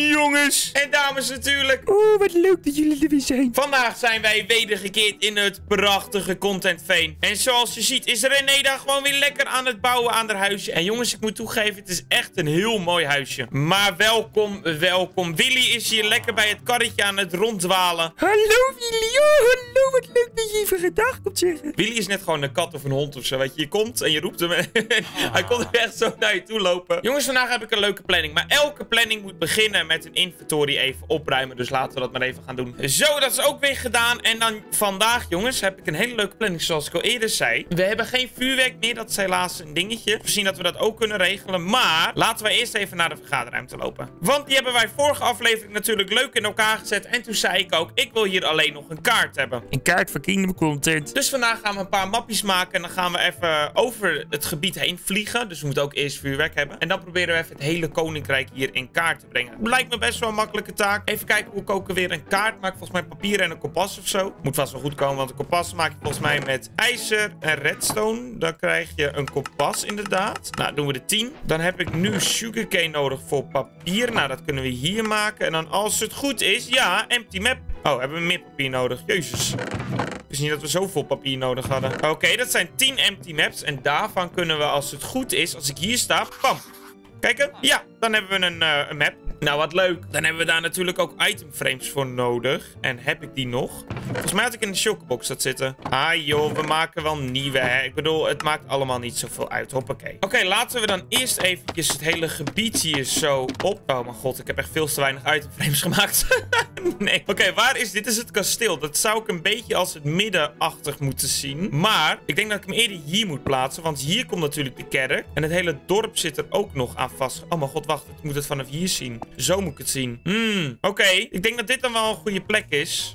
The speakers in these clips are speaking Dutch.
Jongens en dames natuurlijk. Oeh, wat leuk dat jullie er weer zijn. Vandaag zijn wij wedergekeerd in het prachtige ContentVeen. En zoals je ziet is René daar gewoon weer lekker aan het bouwen aan haar huisje. En jongens, ik moet toegeven, het is echt een heel mooi huisje. Maar welkom, welkom. Willy is hier lekker bij het karretje aan het ronddwalen. Hallo Willy, oh, hallo, wat leuk dat je even gedag komt zeggen. Willy is net gewoon een kat of een hond of zo, weet je. Je komt en je roept hem. Hij komt er echt zo naar je toe lopen. Jongens, vandaag heb ik een leuke planning. Maar elke planning moet beginnen met een inventory even opruimen. Dus laten we dat maar even gaan doen. Zo, dat is ook weer gedaan. En dan vandaag, jongens, heb ik een hele leuke planning zoals ik al eerder zei. We hebben geen vuurwerk meer. Dat is helaas een dingetje. Misschien dat we dat ook kunnen regelen. Maar laten we eerst even naar de vergaderruimte lopen. Want die hebben wij vorige aflevering natuurlijk leuk in elkaar gezet. En toen zei ik ook, ik wil hier alleen nog een kaart hebben. Een kaart voor Kingdom Content. Dus vandaag gaan we een paar mappies maken. En dan gaan we even over het gebied heen vliegen. Dus we moeten ook eerst vuurwerk hebben. En dan proberen we even het hele koninkrijk hier in kaart te brengen. Lijkt me best wel een makkelijke taak. Even kijken hoe ik ook weer een kaart maak. Volgens mij papier en een kompas of zo. Moet vast wel goed komen, want een kompas maak je volgens mij met ijzer en redstone. Dan krijg je een kompas inderdaad. Nou, doen we de 10. Dan heb ik nu sugarcane nodig voor papier. Nou, dat kunnen we hier maken. En dan als het goed is, ja, empty map. Oh, hebben we meer papier nodig? Jezus. Ik wist niet dat we zoveel papier nodig hadden. Oké, dat zijn 10 empty maps. En daarvan kunnen we, als het goed is, als ik hier sta, bam. Kijken. Ja, dan hebben we een map. Nou, wat leuk. Dan hebben we daar natuurlijk ook itemframes voor nodig. En heb ik die nog? Volgens mij had ik in de chocolabox dat zitten. Ah joh, we maken wel nieuwe, hè. Ik bedoel, het maakt allemaal niet zoveel uit. Hoppakee. Oké, laten we dan eerst eventjes het hele gebied hier zo op... Oh mijn god, ik heb echt veel te weinig itemframes gemaakt. Nee. Oké, waar is... Dit is het kasteel. Dat zou ik een beetje als het middenachtig moeten zien. Maar ik denk dat ik hem eerder hier moet plaatsen. Want hier komt natuurlijk de kerk. En het hele dorp zit er ook nog aan vast. Oh mijn god, wacht. Ik moet het vanaf hier zien. Zo moet ik het zien. Oké, ik denk dat dit dan wel een goede plek is.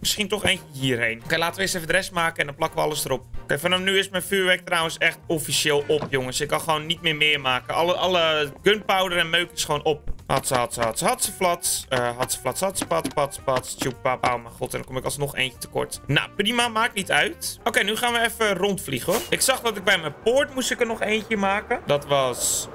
Misschien toch eentje hierheen. Oké, laten we eerst even de rest maken en dan plakken we alles erop. Oké, vanaf nu is mijn vuurwerk trouwens echt officieel op, jongens. Ik kan gewoon niet meer maken. Alle gunpowder en meuk is gewoon op. Hatsa, hatsa, hatsa, hatsa, flats. Hatsa, flats, hatsa, pat, pat, pat. Tjoepap, oh mijn god. En dan kom ik alsnog eentje tekort. Nou, prima. Maakt niet uit. Oké, nu gaan we even rondvliegen, hoor. Ik zag dat ik bij mijn poort moest ik er nog eentje maken. Dat was...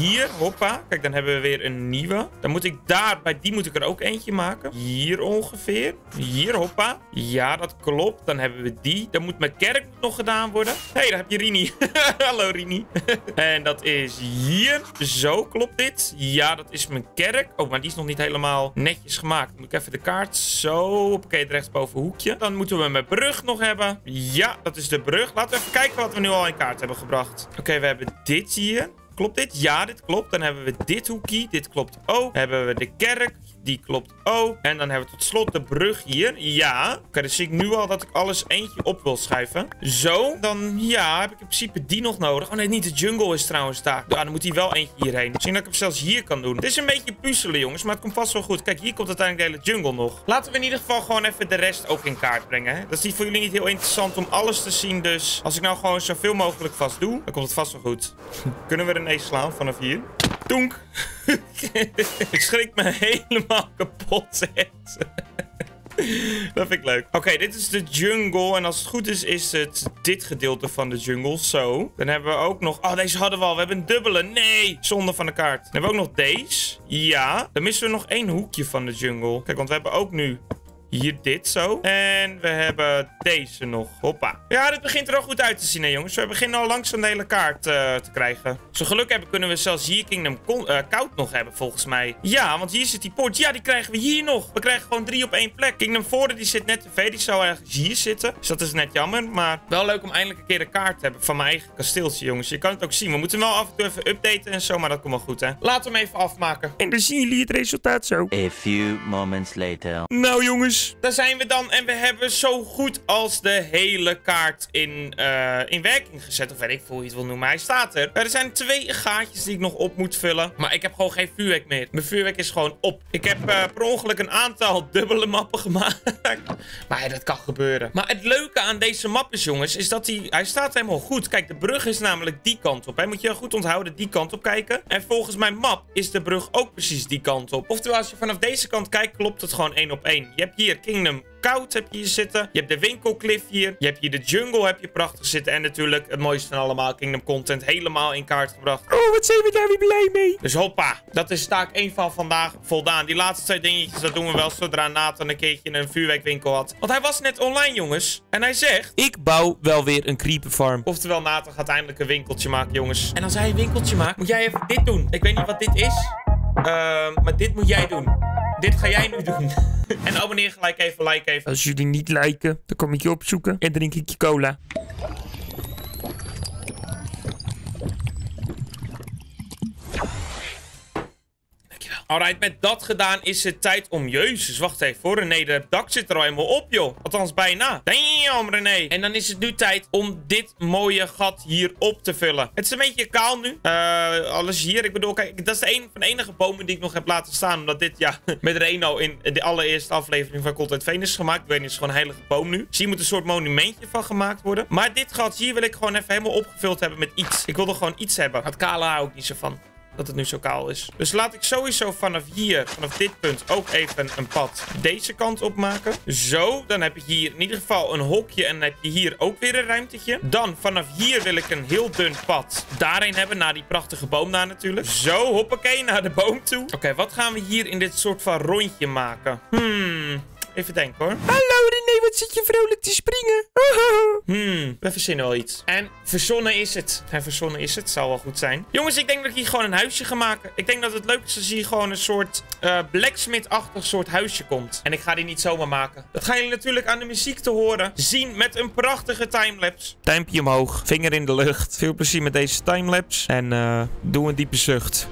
Hier, hoppa. Kijk, dan hebben we weer een nieuwe. Dan moet ik daar, bij die moet ik er ook eentje maken. Hier ongeveer. Hier, hoppa. Ja, dat klopt. Dan hebben we die. Dan moet mijn kerk nog gedaan worden. Hé, daar heb je Rini. Hallo, Rini. En dat is hier. Zo klopt dit. Ja, dat is mijn kerk. Oh, maar die is nog niet helemaal netjes gemaakt. Dan moet ik even de kaart. Zo, oké, rechtsboven hoekje. Dan moeten we mijn brug nog hebben. Ja, dat is de brug. Laten we even kijken wat we nu al in kaart hebben gebracht. Oké, we hebben dit hier. Klopt dit? Ja, dit klopt. Dan hebben we dit hoekje. Dit klopt ook. Dan hebben we de kerk. Die klopt ook. En dan hebben we tot slot de brug hier. Ja. Oké, dan zie ik nu al dat ik alles eentje op wil schuiven. Zo. Dan, ja, heb ik in principe die nog nodig. Oh nee, niet de jungle is trouwens daar. Ja, dan moet hij wel eentje hierheen. Misschien dat ik hem zelfs hier kan doen. Het is een beetje puzzelen, jongens. Maar het komt vast wel goed. Kijk, hier komt uiteindelijk de hele jungle nog. Laten we in ieder geval gewoon even de rest ook in kaart brengen. Hè? Dat is niet voor jullie niet heel interessant om alles te zien. Dus als ik nou gewoon zoveel mogelijk vast doe, dan komt het vast wel goed. Kunnen we René slaan vanaf hier? Donk. Ik schrik me helemaal kapot. Dat vind ik leuk. Oké, dit is de jungle. En als het goed is het dit gedeelte van de jungle. Zo. Dan hebben we ook nog... Oh, deze hadden we al. We hebben een dubbele. Nee. Zonde van de kaart. Dan hebben we ook nog deze. Ja. Dan missen we nog één hoekje van de jungle. Kijk, want we hebben ook nu... Hier dit zo. En we hebben deze nog. Hoppa. Ja, dit begint er al goed uit te zien, hè, jongens. We beginnen al langzaam de hele kaart te krijgen. Als we geluk hebben, kunnen we zelfs hier Kingdom Koud nog hebben, volgens mij. Ja, want hier zit die poort. Ja, die krijgen we hier nog. We krijgen gewoon 3 op 1 plek. Kingdom Voorden, die zit net tv. Die zou ergens hier zitten. Dus dat is net jammer. Maar wel leuk om eindelijk een keer de kaart te hebben van mijn eigen kasteeltje, jongens. Je kan het ook zien. We moeten hem wel af en toe even updaten en zo. Maar dat komt wel goed, hè. Laten we hem even afmaken. En dan zien jullie het resultaat zo. A few moments later. Nou, jongens. Daar zijn we dan en we hebben zo goed als de hele kaart in werking gezet. Of weet ik hoe je het wil noemen. Hij staat er. Er zijn 2 gaatjes die ik nog op moet vullen. Maar ik heb gewoon geen vuurwerk meer. Mijn vuurwerk is gewoon op. Ik heb per ongeluk een aantal dubbele mappen gemaakt. Maar hey, dat kan gebeuren. Maar het leuke aan deze map is, jongens, is dat hij staat helemaal goed. Kijk, de brug is namelijk die kant op. Hè. Moet je goed onthouden, die kant op kijken. En volgens mijn map is de brug ook precies die kant op. Oftewel, als je vanaf deze kant kijkt, klopt het gewoon 1 op 1. Je hebt hier hebt Kingdom Koud heb je hier zitten. Je hebt de winkelcliff hier. Je hebt hier de jungle heb je prachtig zitten. En natuurlijk het mooiste van allemaal. Kingdom Content helemaal in kaart gebracht. Oh, wat zijn we daar weer blij mee. Dus hoppa. Dat is taak 1 van vandaag voldaan. Die laatste twee dingetjes, dat doen we wel zodra Nathan een keertje een vuurwerkwinkel had. Want hij was net online, jongens. En hij zegt, ik bouw wel weer een creeperfarm. Oftewel, Nathan gaat eindelijk een winkeltje maken, jongens. En als hij een winkeltje maakt, moet jij even dit doen. Ik weet niet wat dit is. Maar dit moet jij doen. Dit ga jij nu doen. En abonneer gelijk even, like even. Als jullie niet liken, dan kom ik je opzoeken en drink ik je cola. Dankjewel. Alright, met dat gedaan is het tijd om... Jezus, wacht even hoor, René, dat dak zit er al helemaal op, joh. Althans, bijna. Damn, René. En dan is het nu tijd om dit mooie gat hier op te vullen. Het is een beetje kaal nu. Alles hier, ik bedoel, kijk, dat is de enige bomen die ik nog heb laten staan. Omdat dit, ja, met Reno in de allereerste aflevering van ContentVeen is gemaakt. Ik weet niet, het is gewoon een heilige boom nu. Dus hier moet een soort monumentje van gemaakt worden. Maar dit gat hier wil ik gewoon even helemaal opgevuld hebben met iets. Ik wil er gewoon iets hebben. Het kale hou ik niet zo van. Dat het nu zo kaal is. Dus laat ik sowieso vanaf hier, vanaf dit punt, ook even een pad deze kant op maken. Zo, dan heb ik hier in ieder geval een hokje en dan heb je hier ook weer een ruimtetje. Dan vanaf hier wil ik een heel dun pad daarin hebben, naar die prachtige boom daar natuurlijk. Zo, hoppakee, naar de boom toe. Oké, wat gaan we hier in dit soort van rondje maken? Even denken hoor. Hallo René, wat zit je vrolijk te springen? We verzinnen wel iets. En verzonnen is het. En verzonnen is het, zal wel goed zijn. Jongens, ik denk dat ik hier gewoon een huisje ga maken. Ik denk dat het leuk is als hier gewoon een soort blacksmith-achtig soort huisje komt. En ik ga die niet zomaar maken. Dat gaan jullie natuurlijk aan de muziek te horen zien met een prachtige timelapse. Duimpje omhoog, vinger in de lucht. Veel plezier met deze timelapse. En doe een diepe zucht.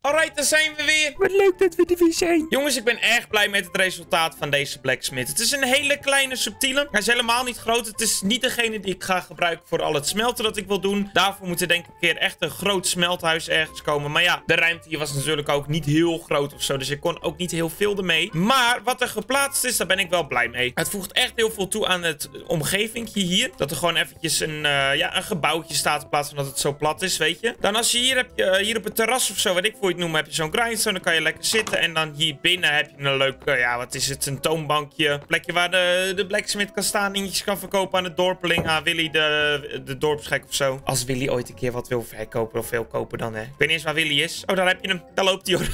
Alright, daar zijn we weer. Wat leuk dat we er weer zijn. Jongens, ik ben erg blij met het resultaat van deze blacksmith. Het is een hele kleine subtiele. Hij is helemaal niet groot. Het is niet degene die ik ga gebruiken voor al het smelten dat ik wil doen. Daarvoor moet er denk ik een keer echt een groot smelthuis ergens komen. Maar ja, de ruimte hier was natuurlijk ook niet heel groot of zo. Dus ik kon ook niet heel veel ermee. Maar wat er geplaatst is, daar ben ik wel blij mee. Het voegt echt heel veel toe aan het omgevingje hier. Dat er gewoon eventjes een gebouwtje staat in plaats van dat het zo plat is, weet je. Dan als je hier, hier op het terras of zo, wat ik voor je noemen, heb je zo'n grindstone, dan kan je lekker zitten. En dan hier binnen heb je een leuk, wat is het, een toonbankje. Een plekje waar de blacksmith kan staan, dingetjes kan verkopen aan de dorpeling, aan Willy, de dorpsgek of zo. Als Willy ooit een keer wat wil verkopen of wil kopen dan, hè. Ik weet niet eens waar Willy is. Oh, daar heb je hem. Daar loopt hij, hoor.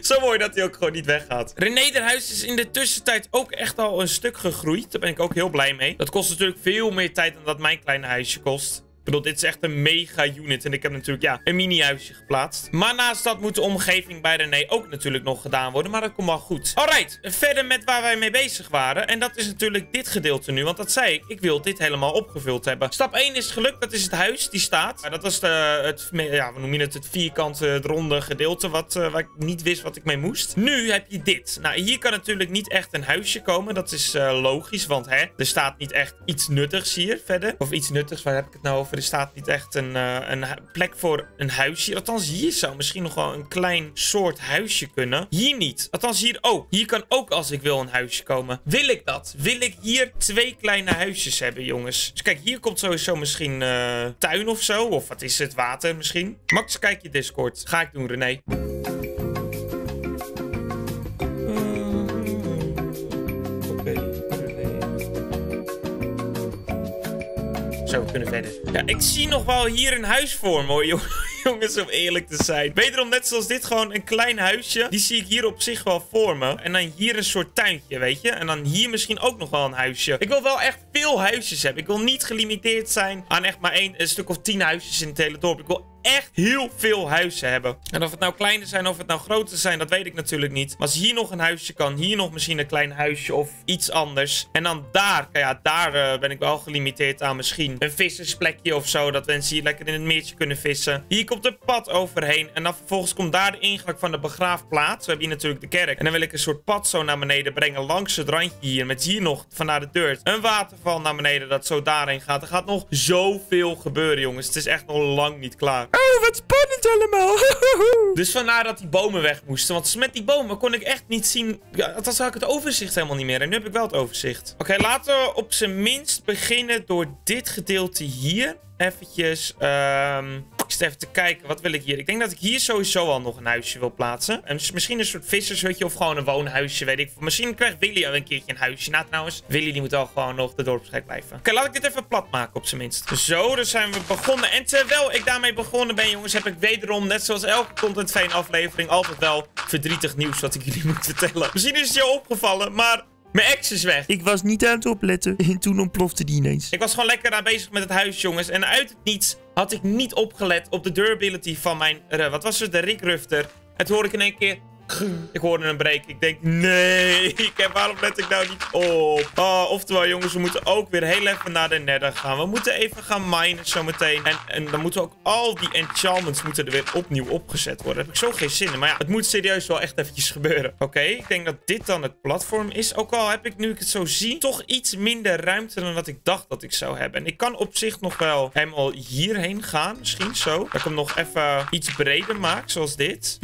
Zo mooi dat hij ook gewoon niet weggaat. René, haar huis is in de tussentijd ook echt al een stuk gegroeid. Daar ben ik ook heel blij mee. Dat kost natuurlijk veel meer tijd dan dat mijn kleine huisje kost. Ik bedoel, dit is echt een mega unit. En ik heb natuurlijk, een mini-huisje geplaatst. Maar naast dat moet de omgeving bij René ook natuurlijk nog gedaan worden. Maar dat komt wel goed. Alright, verder met waar wij mee bezig waren. En dat is natuurlijk dit gedeelte nu. Want dat zei ik. Ik wil dit helemaal opgevuld hebben. Stap 1 is gelukt. Dat is het huis. Die staat. Dat was het vierkante, het ronde gedeelte. Waar ik niet wist wat ik mee moest. Nu heb je dit. Nou, hier kan natuurlijk niet echt een huisje komen. Dat is logisch. Want er staat niet echt iets nuttigs hier verder. Of iets nuttigs. Waar heb ik het nou over? Er staat niet echt een plek voor een huisje. Althans, hier zou misschien nog wel een klein soort huisje kunnen. Hier niet. Althans, hier ook. Hier kan ook, als ik wil, een huisje komen. Wil ik dat? Wil ik hier twee kleine huisjes hebben, jongens? Dus kijk, hier komt sowieso misschien tuin of zo. Of wat is het? Water misschien. Max, kijk je Discord. Ga ik doen, René. kunnen verder. Ja, ik zie nog wel hier een huis voor me, hoor, jongens, om eerlijk te zijn. Wederom net zoals dit, gewoon een klein huisje. Die zie ik hier op zich wel voor me. En dan hier een soort tuintje, weet je. En dan hier misschien ook nog wel een huisje. Ik wil wel echt veel huisjes hebben. Ik wil niet gelimiteerd zijn aan echt maar een stuk of 10 huisjes in het hele dorp. Ik wil echt heel veel huizen hebben. En of het nou kleiner zijn of het nou groter zijn, dat weet ik natuurlijk niet. Maar als hier nog een huisje kan, hier nog misschien een klein huisje of iets anders. En dan daar, ja, daar ben ik wel gelimiteerd aan misschien. Een vissersplekje of zo, dat mensen hier lekker in het meertje kunnen vissen. Hier komt een pad overheen en dan vervolgens komt daar de ingang van de begraafplaats. We hebben hier natuurlijk de kerk. En dan wil ik een soort pad zo naar beneden brengen langs het randje hier. Met hier nog, van naar de deur, een waterval naar beneden dat zo daarheen gaat. Er gaat nog zoveel gebeuren, jongens. Het is echt nog lang niet klaar. Oh, wat spannend allemaal. Dus vandaar dat die bomen weg moesten. Want met die bomen kon ik echt niet zien. Ja, althans had ik het overzicht helemaal niet meer. En nu heb ik wel het overzicht. Oké, laten we op zijn minst beginnen door dit gedeelte hier. Eventjes, ik zit even te kijken. Wat wil ik hier? Ik denk dat ik hier sowieso al nog een huisje wil plaatsen. En misschien een soort vissershutje of gewoon een woonhuisje, weet ik. Misschien krijgt Willy al een keertje een huisje. Nou, trouwens, Willy die moet al gewoon nog de dorpsgek blijven. Oké, laat ik dit even plat maken op zijn minst. Zo, dus zijn we begonnen. En terwijl ik daarmee begonnen ben, jongens, heb ik wederom, net zoals elke ContentVeen aflevering, altijd wel verdrietig nieuws wat ik jullie moet vertellen. Misschien is het jou opgevallen, maar mijn ex is weg. Ik was niet aan het opletten en toen ontplofte die ineens. Ik was gewoon lekker daar bezig met het huis, jongens. En uit het niets had ik niet opgelet op de durability van mijn... wat was het? De Rick Rufter. En toen hoorde ik in één keer... Ik hoorde een break. Ik denk, nee. Waarom let ik nou niet op? Oh, oftewel, jongens, we moeten ook weer heel even naar de nether gaan. We moeten even gaan minen zometeen. En dan moeten ook al die enchantments moeten er weer opnieuw opgezet worden. Daar heb ik zo geen zin in. Maar ja, het moet serieus wel echt eventjes gebeuren. Oké, ik denk dat dit dan het platform is. Ook al heb ik, nu ik het zo zie, toch iets minder ruimte dan dat ik dacht dat ik zou hebben. En ik kan op zich nog wel helemaal hierheen gaan. Misschien zo. Dat ik hem nog even iets breder maak, zoals dit.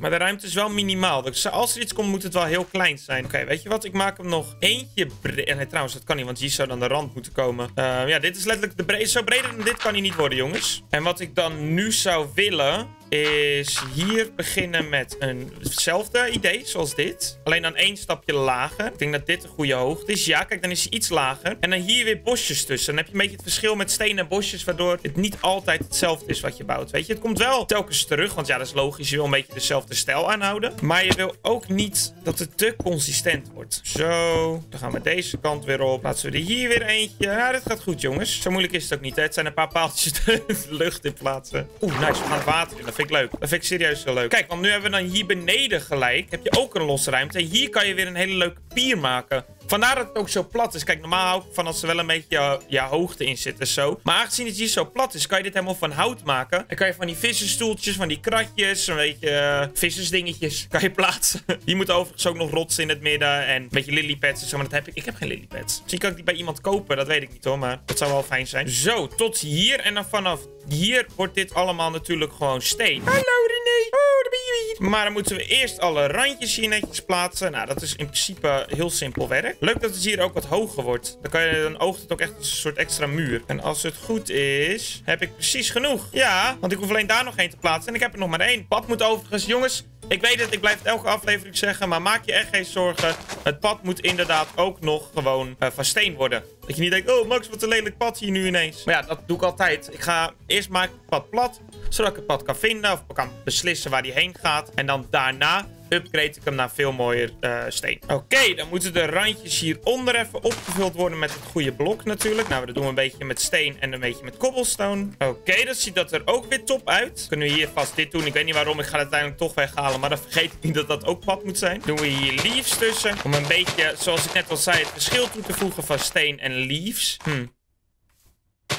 Maar de ruimte is wel minimaal. Dus als er iets komt, moet het wel heel klein zijn. Oké, weet je wat? Ik maak hem nog eentje breed. Nee, trouwens, dat kan niet, want hier zou dan de rand moeten komen. Ja, dit is letterlijk de breed. Zo breder dan dit kan hij niet worden, jongens. En wat ik dan nu zou willen is hier beginnen met hetzelfde idee, zoals dit. Alleen dan één stapje lager. Ik denk dat dit een goede hoogte is. Ja, kijk, dan is hij iets lager. En dan hier weer bosjes tussen. Dan heb je een beetje het verschil met stenen en bosjes, waardoor het niet altijd hetzelfde is wat je bouwt. Weet je, het komt wel telkens terug, want ja, dat is logisch. Je wil een beetje dezelfde stijl aanhouden. Maar je wil ook niet dat het te consistent wordt. Zo, dan gaan we deze kant weer op. Plaatsen we er hier weer eentje. Ja, dit gaat goed, jongens. Zo moeilijk is het ook niet, hè. Het zijn een paar paaltjes de lucht in plaatsen. Oeh, nice. We gaan het water in. Dat vind ik leuk. Dat vind ik serieus heel leuk. Kijk, want nu hebben we dan hier beneden gelijk. Heb je ook een losse ruimte. En hier kan je weer een hele leuke pier maken. Vandaar dat het ook zo plat is. Kijk, normaal hou ik van als er wel een beetje je hoogte in zit en zo. Maar aangezien het hier zo plat is, kan je dit helemaal van hout maken. En kan je van die vissersstoeltjes, van die kratjes, een beetje vissersdingetjes, kan je plaatsen. Hier moet overigens ook nog rotsen in het midden en een beetje lilypads en zo. Maar dat heb ik. Ik heb geen lilypads. Misschien kan ik die bij iemand kopen, dat weet ik niet hoor. Maar dat zou wel fijn zijn. Zo, tot hier. En dan vanaf hier wordt dit allemaal natuurlijk gewoon steen. Hallo René. Oh, daar ben je weer. Maar dan moeten we eerst alle randjes hier netjes plaatsen. Nou, dat is in principe heel simpel werk. Leuk dat het hier ook wat hoger wordt. Dan kan je dan oogt het ook echt als een soort extra muur. En als het goed is, heb ik precies genoeg. Ja, want ik hoef alleen daar nog één te plaatsen. En ik heb er nog maar één. Pad moet overigens, jongens. Ik weet het, ik blijf het elke aflevering zeggen, maar maak je echt geen zorgen. Het pad moet inderdaad ook nog gewoon van steen worden. Dat je niet denkt, oh Max, wat een lelijk pad hier nu ineens. Maar ja, dat doe ik altijd. Ik ga eerst maken het pad plat, zodat ik het pad kan vinden of kan beslissen waar die heen gaat. En dan daarna upgrade ik hem naar veel mooier steen. Oké, dan moeten de randjes hieronder even opgevuld worden met het goede blok natuurlijk. Nou, dat doen we een beetje met steen en een beetje met cobblestone. Oké, dan ziet dat er ook weer top uit. Kunnen we hier vast dit doen. Ik weet niet waarom, ik ga het uiteindelijk toch weghalen. Maar dan vergeet ik niet dat dat ook pad moet zijn. Doen we hier leaves tussen. Om een beetje, zoals ik net al zei, het verschil toe te voegen van steen en leaves.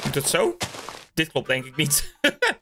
Doet dat zo? Dit klopt denk ik niet.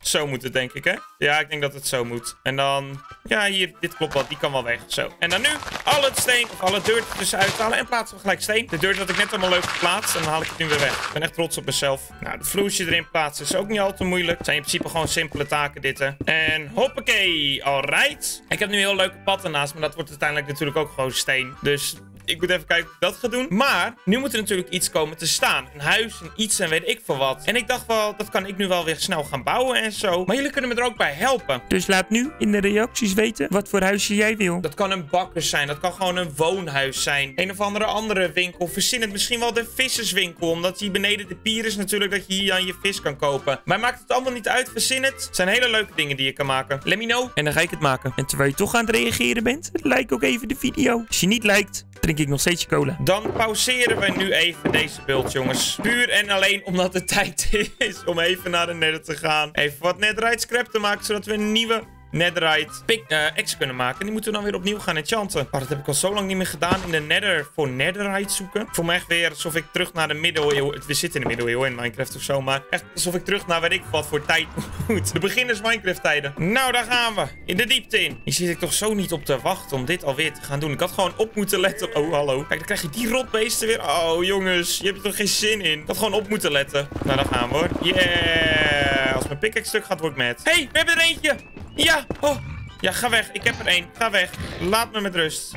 Zo moet het denk ik, hè? Ja, ik denk dat het zo moet. En dan... Ja, hier, dit klopt wel. Die kan wel weg. Zo. En dan nu al het steen of alle deur ertussen uithalen en plaatsen we gelijk steen. De deur had ik net allemaal leuk geplaatst en dan haal ik het nu weer weg. Ik ben echt trots op mezelf. Nou, het vloertje erin plaatsen is ook niet al te moeilijk. Het zijn in principe gewoon simpele taken dit, hè. En hoppakee. Alright. Ik heb nu een heel leuke pad ernaast, maar dat wordt uiteindelijk natuurlijk ook gewoon steen. Dus... Ik moet even kijken hoe ik dat ga doen. Maar nu moet er natuurlijk iets komen te staan. Een huis, een iets en weet ik veel wat. En ik dacht wel, dat kan ik nu wel weer snel gaan bouwen en zo. Maar jullie kunnen me er ook bij helpen. Dus laat nu in de reacties weten wat voor huisje jij wil. Dat kan een bakker zijn. Dat kan gewoon een woonhuis zijn. Een of andere winkel. Verzin het misschien wel de visserswinkel. Omdat hier beneden de pier is natuurlijk dat je hier dan je vis kan kopen. Maar maakt het allemaal niet uit. Verzin het. Het zijn hele leuke dingen die je kan maken. Let me know. En dan ga ik het maken. En terwijl je toch aan het reageren bent, like ook even de video. Als je niet liked, drink ik nog steeds je cola. Dan pauzeren we nu even deze beeld, jongens. Puur en alleen omdat het tijd is om even naar de nether te gaan. Even wat netherite scrap te maken, zodat we een nieuwe netherite pickaxe kunnen maken. En die moeten we dan weer opnieuw gaan enchanten. Oh, dat heb ik al zo lang niet meer gedaan in de nether voor netherite zoeken. Ik voel me echt weer alsof ik terug naar de middeleeuwen... We zitten in de middeleeuwen in Minecraft of zo, maar echt alsof ik terug naar weet ik wat voor tijd moet. De beginners Minecraft tijden. Nou, daar gaan we. In de diepte in. Hier zit ik toch zo niet op te wachten om dit alweer te gaan doen. Ik had gewoon op moeten letten. Oh, hallo. Kijk, dan krijg je die rotbeesten weer. Oh, jongens. Je hebt er toch geen zin in. Ik had gewoon op moeten letten. Nou, daar gaan we hoor. Yeah. Als mijn pickaxe stuk gaat, word ik mad. Hé, we hebben er eentje. Ja, oh. Ja, ga weg. Ik heb er één. Ga weg. Laat me met rust.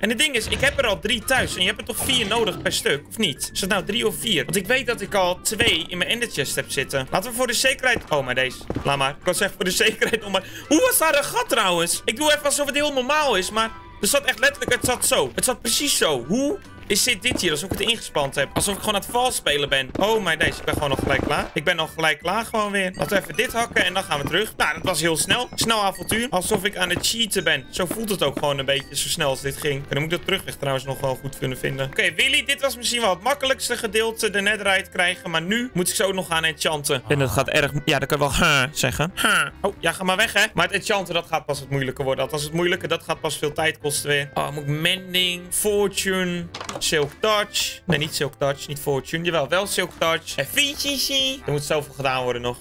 En het ding is, ik heb er al 3 thuis. En je hebt er toch 4 nodig per stuk, of niet? Is dat nou 3 of 4? Want ik weet dat ik al 2 in mijn ender chest heb zitten. Laten we voor de zekerheid... Oh, maar deze. Laat maar. Ik kan zeggen voor de zekerheid nog maar... Hoe was daar een gat trouwens? Ik doe even alsof het heel normaal is, maar... Er zat echt letterlijk... Het zat zo. Het zat precies zo. Hoe... Is dit hier? Alsof ik het ingespand heb. Alsof ik gewoon aan het vals spelen ben. Oh my days. Ik ben gewoon nog gelijk klaar. Ik ben nog gelijk klaar gewoon weer. Laten we even dit hakken en dan gaan we terug. Nou, dat was heel snel. Snel avontuur. Alsof ik aan het cheaten ben. Zo voelt het ook gewoon een beetje. Zo snel als dit ging. En dan moet ik dat terugweg trouwens nog wel goed kunnen vinden. Oké, Willy. Dit was misschien wel het makkelijkste gedeelte. De netherite krijgen. Maar nu moet ik ze ook nog gaan enchanten. En dat gaat erg... Ja, dat kan wel zeggen. Oh, ja, ga maar weg hè. Maar het enchanten, dat gaat pas het moeilijke worden. Althans, het moeilijke, dat gaat pas veel tijd kosten weer. Oh, moet ik mending, fortune... Silk Touch. Nee, niet Silk Touch. Niet Fortune. Jawel, wel Silk Touch. Efficiency. Er moet zoveel gedaan worden nog.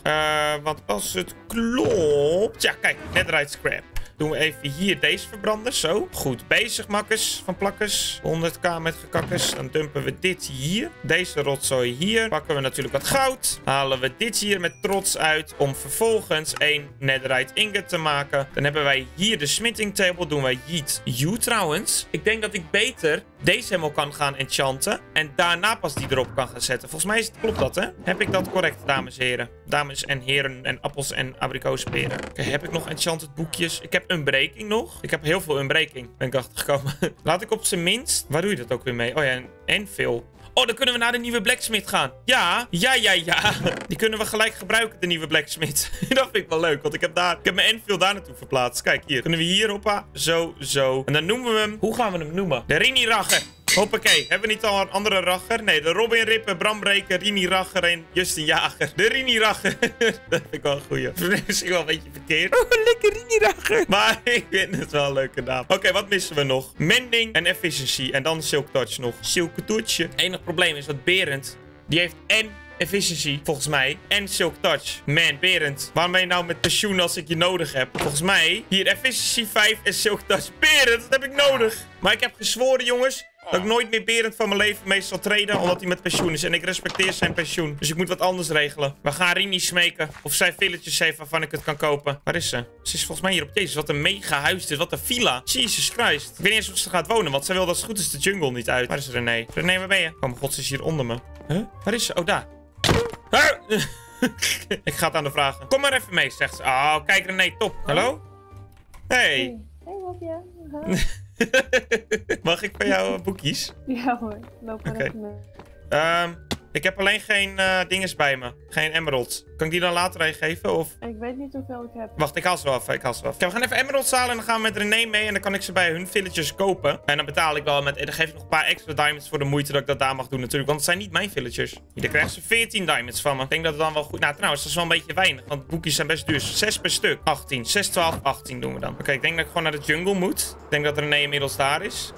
Want als het klopt... Ja, kijk. Netherite Scrap. Doen we even hier deze verbranden. Zo. Goed bezig, makkers. Van plakkers. 100k met gekakkers. Dan dumpen we dit hier. Deze rotzooi hier. Pakken we natuurlijk wat goud. Halen we dit hier met trots uit. Om vervolgens 1 netherite ingot te maken. Dan hebben wij hier de smitting table. Doen wij yeet. You trouwens. Ik denk dat ik beter deze helemaal kan gaan enchanten. En daarna pas die erop kan gaan zetten. Volgens mij klopt dat, hè? Heb ik dat correct, dames en heren? Dames en heren en appels en abrikozenperen. Oké, heb ik nog enchanted boekjes? Ik heb unbreaking nog. Ik heb heel veel unbreaking. Ben ik achtergekomen. Laat ik op zijn minst... Waar doe je dat ook weer mee? Oh ja, en veel... Oh, dan kunnen we naar de nieuwe blacksmith gaan. Ja, ja, ja, ja. Die kunnen we gelijk gebruiken, de nieuwe blacksmith. Dat vind ik wel leuk, want ik heb mijn Enfield daar naartoe verplaatst. Kijk, hier. Kunnen we hier, hoppa. Zo, zo. En dan noemen we hem... Hoe gaan we hem noemen? De Rini Ragger. Hoppakee. Hebben we niet al een andere ragger? Nee, de Robin Ripper, Bram Breaker, Rini Ragger en Justin Jager. De Rini Ragger. Dat vind ik wel een goeie. Misschien wel een beetje verkeerd. Oh, lekker Rini Ragger. Maar ik vind het wel een leuke naam. Oké, wat missen we nog? Mending en efficiency. En dan Silk Touch nog. Silk Touchje. Enig probleem is dat Berend, die heeft en efficiency, volgens mij, en Silk Touch. Man, Berend, waarom ben je nou met pensioen als ik je nodig heb? Volgens mij, hier efficiency 5 en Silk Touch. Berend, dat heb ik nodig. Maar ik heb gezworen, jongens, dat ik nooit meer Berend van mijn leven mee zal treden, omdat hij met pensioen is. En ik respecteer zijn pensioen. Dus ik moet wat anders regelen. We gaan Rini smeken. Of zij villetjes heeft waarvan ik het kan kopen. Waar is ze? Ze is volgens mij hier op deze. Wat een mega huis dit. Wat een villa. Jesus Christ. Ik weet niet eens of ze gaat wonen, want zij wil dat het goed is de jungle niet uit. Waar is René? René, waar ben je? Oh mijn god, ze is hier onder me. Huh? Waar is ze? Oh, daar. Ah! Ik ga het aan de vragen. Kom maar even mee, zegt ze. Oh, kijk René, top. Hallo? Hey. Hey, Robje. Mag ik van jou boekjes? Ja hoor, loop maar even mee. Ik heb alleen geen dinges bij me. Geen emeralds. Kan ik die dan later aan je geven? Of? Ik weet niet hoeveel ik heb. Wacht, ik haal ze wel af. Kijk, we gaan even emeralds halen en dan gaan we met René mee. En dan kan ik ze bij hun villagers kopen. En dan betaal ik wel met... En dan geef ik nog een paar extra diamonds voor de moeite dat ik dat daar mag doen natuurlijk. Want het zijn niet mijn villagers. Dan krijgen ze 14 diamonds van me. Ik denk dat het dan wel goed... Nou, trouwens, dat is wel een beetje weinig. Want boekjes zijn best duur. 6 per stuk. 18. 6, 12, 18 doen we dan. Oké, ik denk dat ik gewoon naar de jungle moet. Ik denk dat René inmiddels daar is.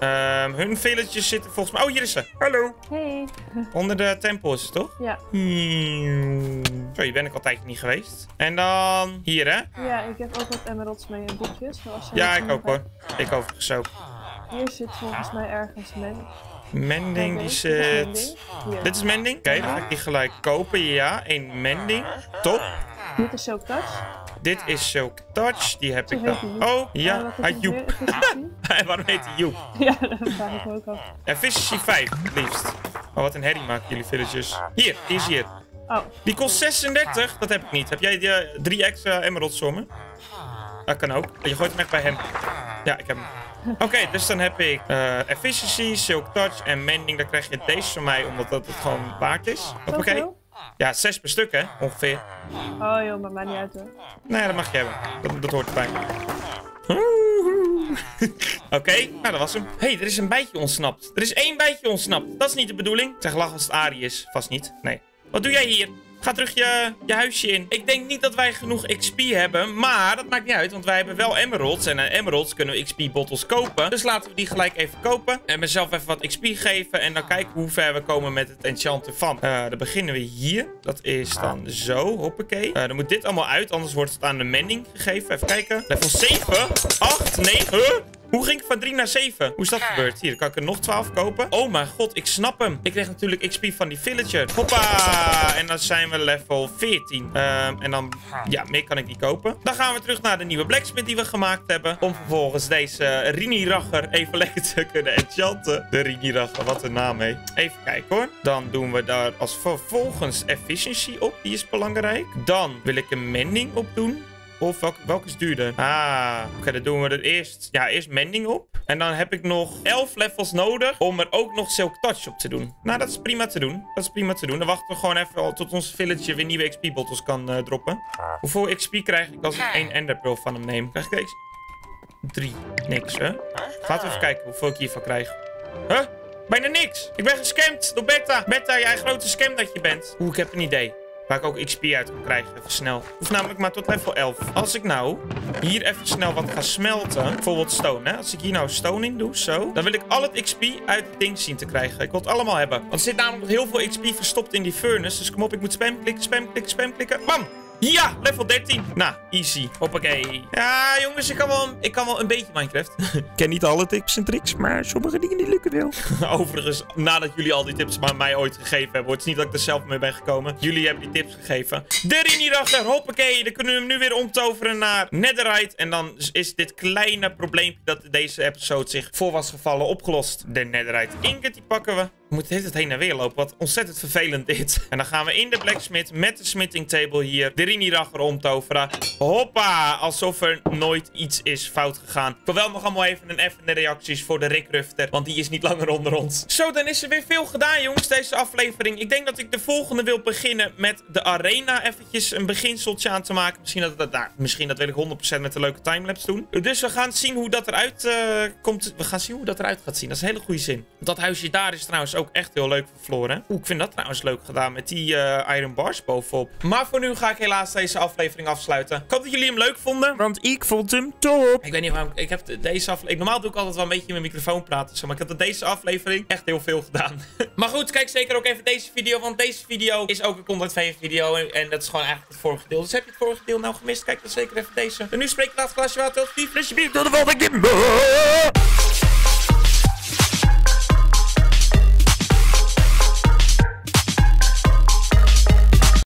Hun villagers zitten volgens mij... Oh, hier is ze. Hallo. Hey. Onder de tempel. Is, toch? Ja. Sorry, ben ik al een tijdje niet geweest. En dan hier, hè? Ja, ik heb ook wat emeralds mee in boekjes. Ja, ik ook hoor. Ik overigens ook. Hier zit volgens mij ergens mending, die zit... Ja. Dit is mending? Oké, dan ga ik die gelijk kopen. Ja, 1 mending. Top. Dit is Silk Touch. Dit is Silk Touch. Die heb ik dan ook. Ja, had Joep. Waarom heet hij Joep? Ja, dat vraag ik ook al. Efficiency 5, het liefst. Oh, wat een herrie maken jullie villagers. Hier, die is hier. Oh. Die kost 36. Dat heb ik niet. Heb jij die 3 extra emeralds voor me? Dat kan ook. Je gooit hem echt bij hem. Ja, ik heb hem. Oké, dus dan heb ik Efficiency, Silk Touch en Mending. Dan krijg je deze van mij, omdat dat het gewoon waard is. Oké. Ja, 6 per stuk, hè? Ongeveer. Oh joh, maar maakt niet uit, hoor. Nee, dat mag je hebben. Dat hoort erbij. Oké, nou dat was hem. Hé, er is een bijtje ontsnapt. Er is 1 bijtje ontsnapt. Dat is niet de bedoeling. Zeg, lach als het Arie is. Vast niet. Nee. Wat doe jij hier? Ga terug je huisje in. Ik denk niet dat wij genoeg XP hebben, maar dat maakt niet uit, want wij hebben wel emeralds. En emeralds kunnen we XP bottles kopen. Dus laten we die gelijk even kopen. En mezelf even wat XP geven en dan kijken hoe ver we komen met het enchanten van. Dan beginnen we hier. Dat is dan zo, hoppakee. Dan moet dit allemaal uit, anders wordt het aan de mending gegeven. Even kijken. Level 7, 8, 9... Hoe ging ik van 3 naar 7? Hoe is dat gebeurd? Hier, kan ik er nog 12 kopen? Oh mijn god, ik snap hem. Ik kreeg natuurlijk XP van die villager. Hoppa! En dan zijn we level 14. En dan... Ja, meer kan ik niet kopen. Dan gaan we terug naar de nieuwe blacksmith die we gemaakt hebben. Om vervolgens deze Rini Ragger even lekker te kunnen enchanten. De Rini Ragger, wat een naam, hé. Even kijken, hoor. Dan doen we daar als vervolgens efficiency op. Die is belangrijk. Dan wil ik een mending op doen. Of welke is duurder? Ah, oké, dan doen we er eerst... Ja, eerst mending op. En dan heb ik nog 11 levels nodig om er ook nog Silk Touch op te doen. Nou, dat is prima te doen. Dat is prima te doen. Dan wachten we gewoon even tot ons village weer nieuwe XP bottles kan droppen. Hoeveel XP krijg ik als ik 1 enderpearl van hem neem? Krijg ik 3. Niks, hè? Laten we even kijken hoeveel ik hiervan krijg. Huh? Bijna niks. Ik ben gescamd door Beta. Beta, jij grote scam dat je bent. Oeh, ik heb een idee. Waar ik ook XP uit kan krijgen. Even snel. Hoeft namelijk maar tot level 11. Als ik nou hier even snel wat ga smelten. Bijvoorbeeld stone, hè. Als ik hier nou stone in doe, zo. Dan wil ik al het XP uit het ding zien te krijgen. Ik wil het allemaal hebben. Want er zit namelijk nog heel veel XP verstopt in die furnace. Dus kom op, ik moet spam klikken, spam klikken, spam klikken. Bam! Ja, level 13. Nou, easy. Hoppakee. Ja, jongens, ik kan wel een beetje Minecraft. Ik ken niet alle tips en tricks, maar sommige dingen die lukken wel. Overigens, nadat jullie al die tips aan mij ooit gegeven hebben, het is niet dat ik er zelf mee ben gekomen. Jullie hebben die tips gegeven. De Rini Ragger, hoppakee. Dan kunnen we hem nu weer omtoveren naar Netherite. En dan is dit kleine probleempje dat deze episode zich voor was gevallen opgelost. De Netherite ingot, die pakken we. We moeten de hele tijd heen en weer lopen. Wat ontzettend vervelend dit. En dan gaan we in de blacksmith met de smitting table hier de Rini Ragger omtoveren. Hoppa! Alsof er nooit iets is fout gegaan. Ik wil wel nog allemaal even een effende reacties voor de Rick Rufter, want die is niet langer onder ons. Zo, dan is er weer veel gedaan, jongens, deze aflevering. Ik denk dat ik de volgende wil beginnen met de arena. Eventjes een beginseltje aan te maken. Misschien dat wil ik 100% met een leuke timelapse doen. Dus we gaan zien hoe dat eruit komt. We gaan zien hoe dat eruit gaat zien. Dat is een hele goede zin. Dat huisje daar is trouwens ook echt heel leuk voor Floor, hè? Oeh, ik vind dat trouwens leuk gedaan met die iron bars bovenop. Maar voor nu ga ik helaas deze aflevering afsluiten. Ik hoop dat jullie hem leuk vonden, want ik vond hem top. Ik weet niet waarom, ik heb deze aflevering... Normaal doe ik altijd wel een beetje in mijn microfoon praten, maar ik heb deze aflevering echt heel veel gedaan. Maar goed, kijk zeker ook even deze video, want deze video is ook een ContentVeen video en dat is gewoon eigenlijk het vorige deel. Dus heb je het vorige deel nou gemist, kijk dan zeker even deze. En nu spreek ik laatst glaasje water, alsjeblieft. Tot de volgende keer.